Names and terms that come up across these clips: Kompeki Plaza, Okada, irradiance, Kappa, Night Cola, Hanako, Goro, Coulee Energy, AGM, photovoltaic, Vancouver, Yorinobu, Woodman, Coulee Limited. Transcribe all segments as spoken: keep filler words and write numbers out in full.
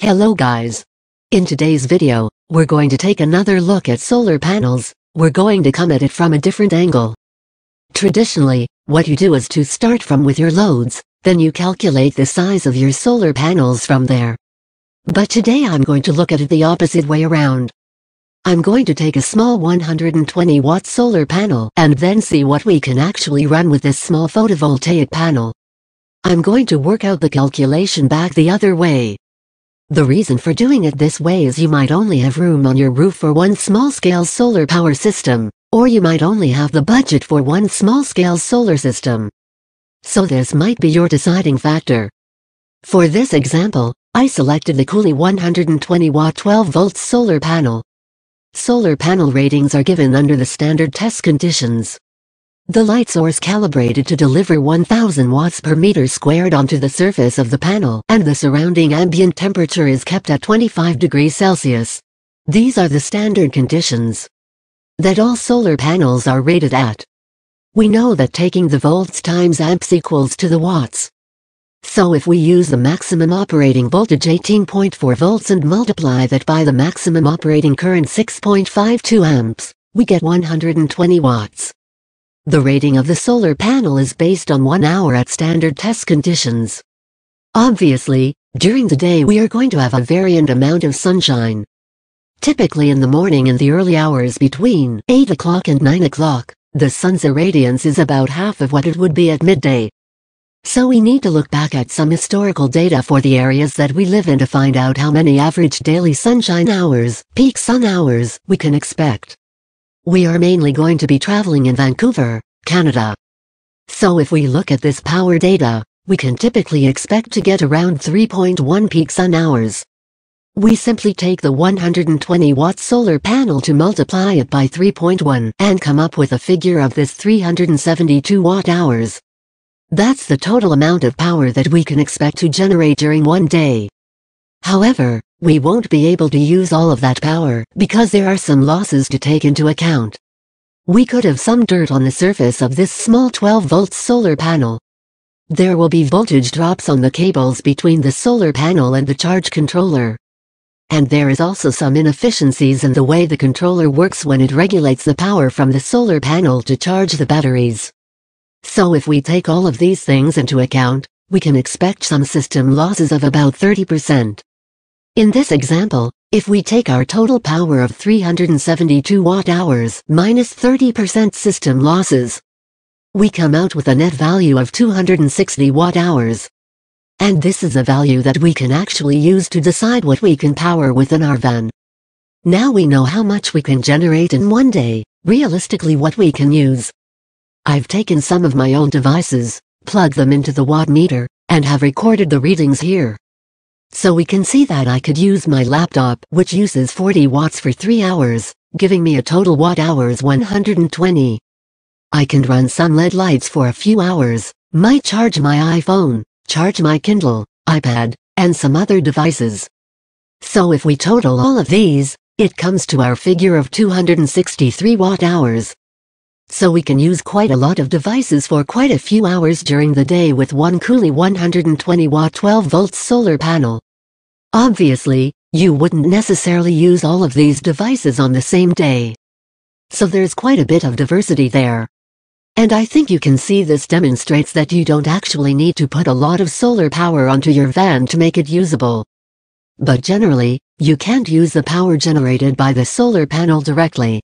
Hello guys. In today's video, we're going to take another look at solar panels. We're going to come at it from a different angle. Traditionally, what you do is to start from with your loads, then you calculate the size of your solar panels from there. But today I'm going to look at it the opposite way around. I'm going to take a small one hundred twenty watt solar panel and then see what we can actually run with this small photovoltaic panel. I'm going to work out the calculation back the other way. The reason for doing it this way is you might only have room on your roof for one small-scale solar power system, or you might only have the budget for one small-scale solar system. So this might be your deciding factor. For this example, I selected the Coulee one hundred twenty watt twelve volt solar panel. Solar panel ratings are given under the standard test conditions. The light source calibrated to deliver one thousand watts per meter squared onto the surface of the panel, and the surrounding ambient temperature is kept at twenty-five degrees Celsius. These are the standard conditions that all solar panels are rated at. We know that taking the volts times amps equals to the watts. So if we use the maximum operating voltage eighteen point four volts and multiply that by the maximum operating current six point five two amps, we get one hundred twenty watts. The rating of the solar panel is based on one hour at standard test conditions. Obviously, during the day we are going to have a variant amount of sunshine. Typically in the morning and the early hours between eight o'clock and nine o'clock, the sun's irradiance is about half of what it would be at midday. So we need to look back at some historical data for the areas that we live in to find out how many average daily sunshine hours, peak sun hours, we can expect. We are mainly going to be traveling in Vancouver, Canada. So if we look at this power data, we can typically expect to get around three point one peak sun hours. We simply take the one hundred twenty watt solar panel to multiply it by three point one and come up with a figure of this three hundred seventy-two watt hours. That's the total amount of power that we can expect to generate during one day. However, we won't be able to use all of that power because there are some losses to take into account. We could have some dirt on the surface of this small twelve volt solar panel. There will be voltage drops on the cables between the solar panel and the charge controller. And there is also some inefficiencies in the way the controller works when it regulates the power from the solar panel to charge the batteries. So if we take all of these things into account, we can expect some system losses of about thirty percent. In this example, if we take our total power of three hundred seventy-two watt hours minus thirty percent system losses, we come out with a net value of two hundred sixty watt hours. And this is a value that we can actually use to decide what we can power within our van. Now we know how much we can generate in one day, realistically what we can use. I've taken some of my own devices, plugged them into the watt meter, and have recorded the readings here. So we can see that I could use my laptop, which uses forty watts for three hours, giving me a total watt hours one hundred twenty. I can run some L E D lights for a few hours, might charge my iPhone, charge my Kindle, iPad, and some other devices. So if we total all of these, it comes to our figure of two hundred sixty-three watt hours. So we can use quite a lot of devices for quite a few hours during the day with one Coulee one hundred twenty watt twelve volt solar panel. Obviously, you wouldn't necessarily use all of these devices on the same day. So there's quite a bit of diversity there. And I think you can see this demonstrates that you don't actually need to put a lot of solar power onto your van to make it usable. But generally, you can't use the power generated by the solar panel directly.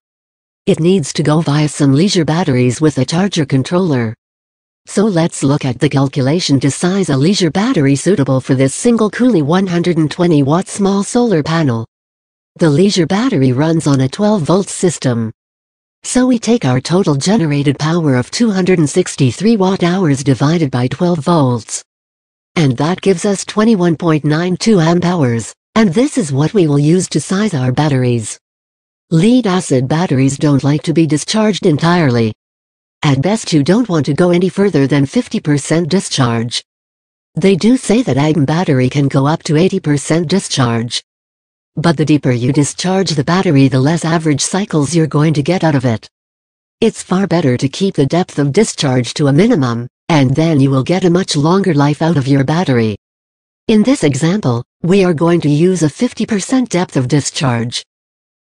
It needs to go via some leisure batteries with a charger controller. So let's look at the calculation to size a leisure battery suitable for this single Coulee one hundred twenty watt small solar panel. The leisure battery runs on a twelve volt system. So we take our total generated power of two hundred sixty-three watt hours divided by twelve volts. And that gives us twenty-one point nine two amp hours, and this is what we will use to size our batteries. Lead-acid batteries don't like to be discharged entirely. At best you don't want to go any further than fifty percent discharge. They do say that A G M battery can go up to eighty percent discharge. But the deeper you discharge the battery, the less average cycles you're going to get out of it. It's far better to keep the depth of discharge to a minimum, and then you will get a much longer life out of your battery. In this example, we are going to use a fifty percent depth of discharge.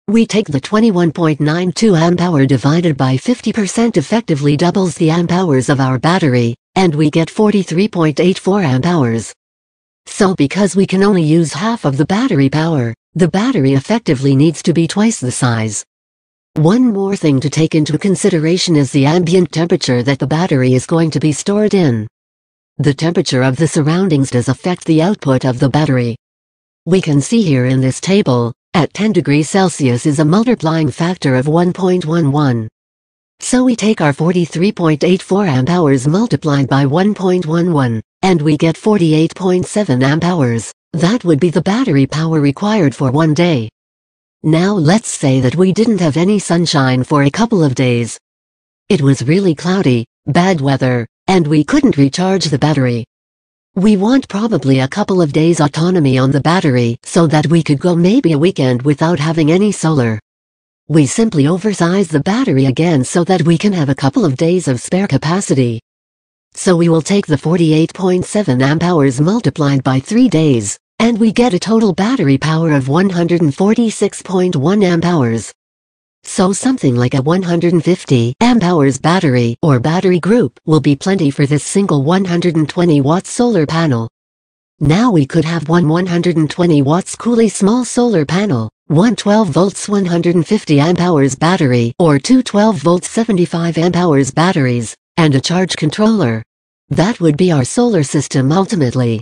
We take the twenty-one point nine two amp hour divided by fifty percent effectively doubles the amp hours of our battery, and we get forty-three point eight four amp hours. So because we can only use half of the battery power, the battery effectively needs to be twice the size. One more thing to take into consideration is the ambient temperature that the battery is going to be stored in. The temperature of the surroundings does affect the output of the battery. We can see here in this table, at ten degrees Celsius is a multiplying factor of one point one one. So we take our forty-three point eight four amp hours multiplied by one point one one, and we get forty-eight point seven amp hours. That would be the battery power required for one day. Now let's say that we didn't have any sunshine for a couple of days. It was really cloudy, bad weather, and we couldn't recharge the battery. We want probably a couple of days autonomy on the battery so that we could go maybe a weekend without having any solar. We simply oversize the battery again so that we can have a couple of days of spare capacity. So we will take the forty-eight point seven amp hours multiplied by three days, and we get a total battery power of one hundred forty-six point one amp hours. So something like a one hundred fifty amp hours battery or battery group will be plenty for this single one hundred twenty watt solar panel. Now we could have one one hundred twenty watts Coulee small solar panel, one twelve volts one hundred fifty amp hours battery or two twelve volts seventy-five amp hours batteries, and a charge controller. That would be our solar system ultimately.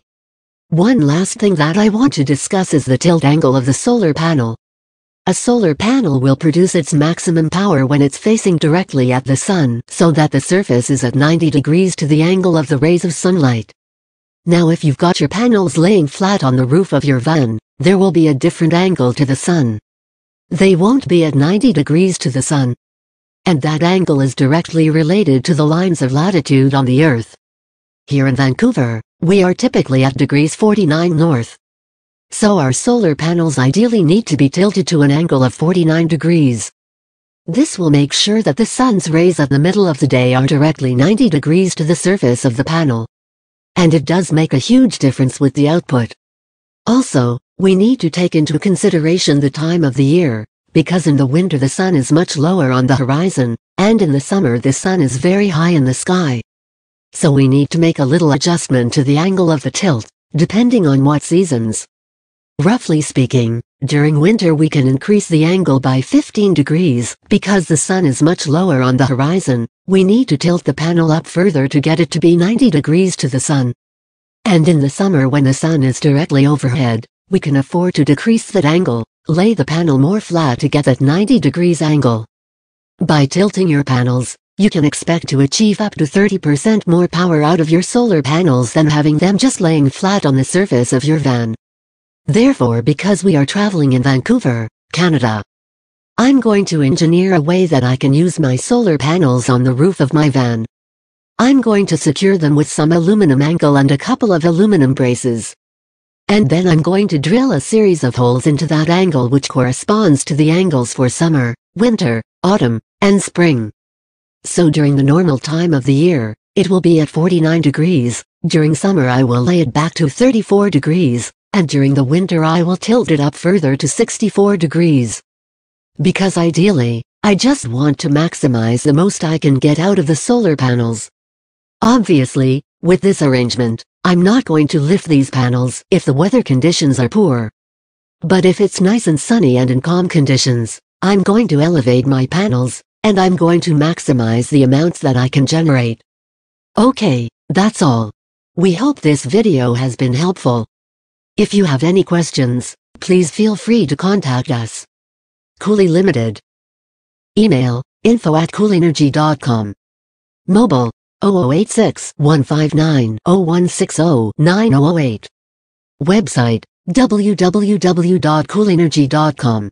One last thing that I want to discuss is the tilt angle of the solar panel. A solar panel will produce its maximum power when it's facing directly at the sun, so that the surface is at ninety degrees to the angle of the rays of sunlight. Now if you've got your panels laying flat on the roof of your van, there will be a different angle to the sun. They won't be at ninety degrees to the sun. And that angle is directly related to the lines of latitude on the Earth. Here in Vancouver, we are typically at degrees forty-nine north. So our solar panels ideally need to be tilted to an angle of forty-nine degrees. This will make sure that the sun's rays at the middle of the day are directly ninety degrees to the surface of the panel. And it does make a huge difference with the output. Also, we need to take into consideration the time of the year, because in the winter the sun is much lower on the horizon, and in the summer the sun is very high in the sky. So we need to make a little adjustment to the angle of the tilt, depending on what seasons. Roughly speaking, during winter we can increase the angle by fifteen degrees, because the sun is much lower on the horizon, we need to tilt the panel up further to get it to be ninety degrees to the sun. And in the summer when the sun is directly overhead, we can afford to decrease that angle, lay the panel more flat to get that ninety degrees angle. By tilting your panels, you can expect to achieve up to thirty percent more power out of your solar panels than having them just laying flat on the surface of your van. Therefore, because we are traveling in Vancouver, Canada, I'm going to engineer a way that I can use my solar panels on the roof of my van. I'm going to secure them with some aluminum angle and a couple of aluminum braces. And then I'm going to drill a series of holes into that angle which corresponds to the angles for summer, winter, autumn, and spring. So during the normal time of the year, it will be at forty-nine degrees, during summer I will lay it back to thirty-four degrees, and during the winter I will tilt it up further to sixty-four degrees. Because ideally, I just want to maximize the most I can get out of the solar panels. Obviously, with this arrangement, I'm not going to lift these panels if the weather conditions are poor. But if it's nice and sunny and in calm conditions, I'm going to elevate my panels, and I'm going to maximize the amounts that I can generate. Okay, that's all. We hope this video has been helpful. If you have any questions, please feel free to contact us. Coulee Limited. Email, info at coulee energy dot com. Mobile, zero zero eight six, one five nine, zero one six zero, nine zero zero eight. Website, w w w dot coulee energy dot com.